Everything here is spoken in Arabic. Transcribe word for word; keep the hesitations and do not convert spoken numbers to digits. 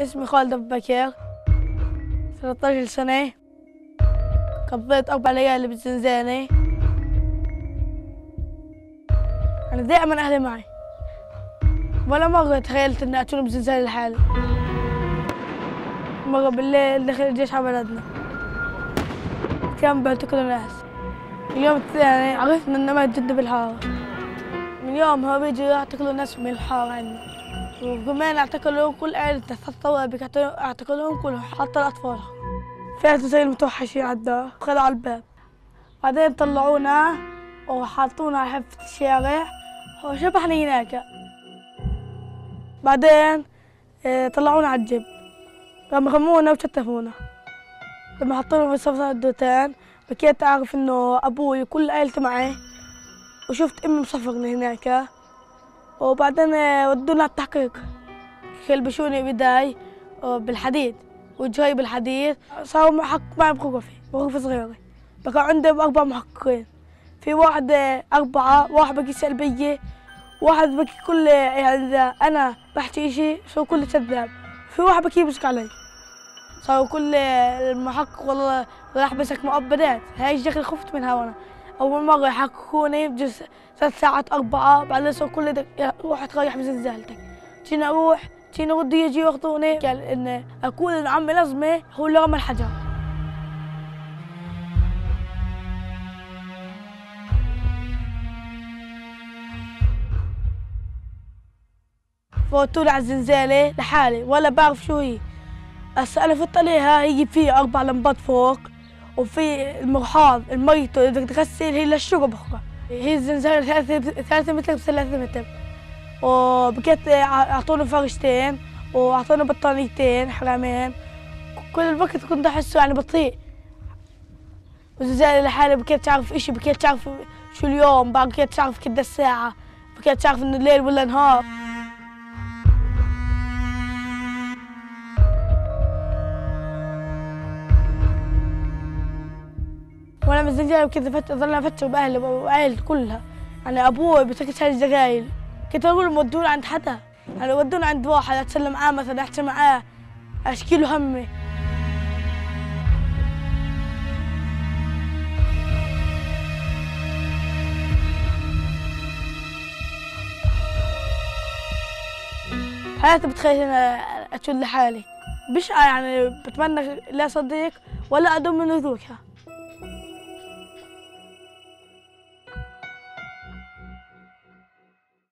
اسمي خالد أبو بكر، ثلاثة عشر سنة، قضيت أربع ليالي بالزنزانة. أنا دائما أهلي معي، ولا مرة تخيلت إني أكون بزنزانة لحالي. مرة بالليل دخل الجيش على بلدنا، كان بيعتقلوا ناس. اليوم الثاني عرفنا إنه مات جدي بالحارة، من يومها بيجوا يعتقلوا ناس من الحارة عندنا، وكمان اعتقلوا كل عائلته، حتى الطوابق اعتقلوهم كلهم حتى الأطفال. فاتوا زي المتوحشين على الدار، خلعوا الباب، بعدين طلعونا وحطونا على حافة الشارع وشبحنا هناك. بعدين طلعونا على الجيب، لما غمونا وشتفونا، لما حطونا في صفصة الدوتان. بكيت أعرف إنه أبوي وكل عائلته معي، وشفت أمي مصفرني هناك. وبعدين ودونا على التحقيق، خلبشوني بداي بالحديد وجهي بالحديد. صاروا محقق معي بغرفة بغرفة صغيرة، بقى عندي أربع محققين، في واحد أربعة، واحد بقي سلبية، واحد بقي كل يعني إذا أنا بحكي إشي صار كله كذاب، في واحد بقي يمسك علي. صاروا كل المحقق والله راح بسك مؤبدات، هاي الشغلة خفت منها. وأنا أول مرة يحققوني بجوز ثلاث ساعات أربعة، بعدين صار كل دق روح تريح بزنزانتك. جينا أروح جينا ردي يجي ياخذوني، قال إن أكون إن عمي لازمة هو اللي رمى الحجر. فوتوني على الزنزانة لحالي ولا بعرف شو هي. هسه أنا فت عليها، هي فيها أربع لمبات فوق، وفي المرحاض الميته اللي بدك تغسل هي للشرب أخرى. هي الزنزانة ثلاثة متر بثلاثة متر، وبكيت أعطونا فرشتين وأعطونا بطانيتين حرامين. كل الوقت كنت أحسه يعني بطيء. والزنزانة لحالي بكيت تعرف إشي، بكيت تعرف شو اليوم، بكيت تعرف كده الساعة، بكيت تعرف إنه الليل ولا نهار. وانا بالزنزانة وكذا فت ظلنا افتش باهلي وعائلتي كلها، يعني ابوي بسكت هاي الزقايل. كنت اقول لهم ودونا عند حدا، يعني ودونا عند واحد اتسلم معاه مثلا، احكي معاه، اشكي له همي. حياتي بتخيل انا اتشل لحالي، بشقى يعني بتمنى لا صديق ولا ادم من ذوقها.